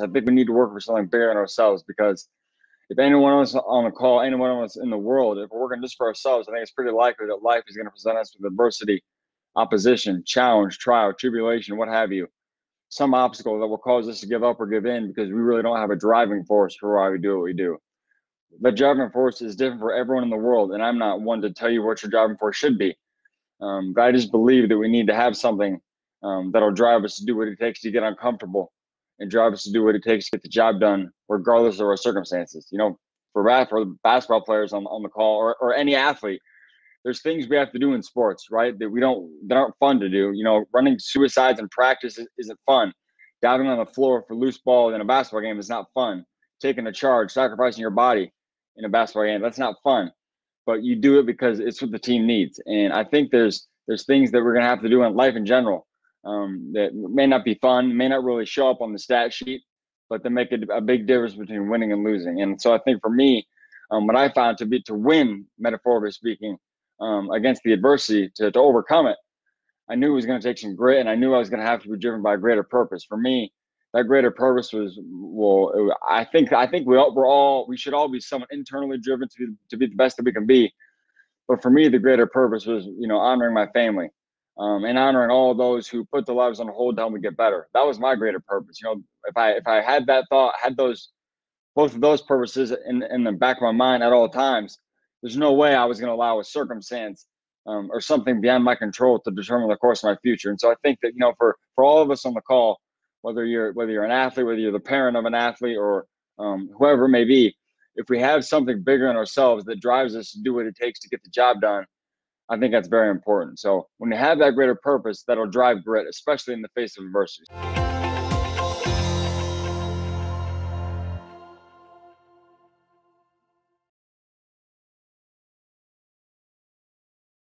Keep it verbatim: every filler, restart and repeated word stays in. I think we need to work for something bigger than ourselves, because if anyone else on the call, anyone else in the world, if we're working just for ourselves, I think it's pretty likely that life is going to present us with adversity, opposition, challenge, trial, tribulation, what have you. Some obstacle that will cause us to give up or give in because we really don't have a driving force for why we do what we do. The driving force is different for everyone in the world, and I'm not one to tell you what your driving force should be. Um, but I just believe that we need to have something um, that'll drive us to do what it takes to get uncomfortable and drive us to do what it takes to get the job done, regardless of our circumstances. You know, for, for basketball players on, on the call, or, or any athlete, there's things we have to do in sports, right, that we don't, that aren't fun to do. You know, running suicides in practice isn't fun. Diving on the floor for loose ball in a basketball game is not fun. Taking a charge, sacrificing your body in a basketball game, that's not fun. But you do it because it's what the team needs. And I think there's there's things that we're going to have to do in life in general um, that may not be fun, may not really show up on the stat sheet, but they make a, a big difference between winning and losing. And so I think for me, um, what I found to be to win, metaphorically speaking, um, against the adversity, to, to overcome it, I knew it was going to take some grit, and I knew I was going to have to be driven by a greater purpose. For me, that greater purpose was, well, it, I think I think we all, we're all we should all be somewhat internally driven to be, to be the best that we can be. But for me, the greater purpose was, you know, honoring my family um, and honoring all those who put their lives on hold to help me get better. That was my greater purpose. You know, if I if I had that thought, had those both of those purposes in in the back of my mind at all times, there's no way I was going to allow a circumstance um, or something beyond my control to determine the course of my future. And so I think that, you know, for for all of us on the call, whether you're whether you're an athlete, whether you're the parent of an athlete, or um, whoever it may be, if we have something bigger in ourselves that drives us to do what it takes to get the job done, I think that's very important. So when you have that greater purpose, that'll drive grit, especially in the face of adversity.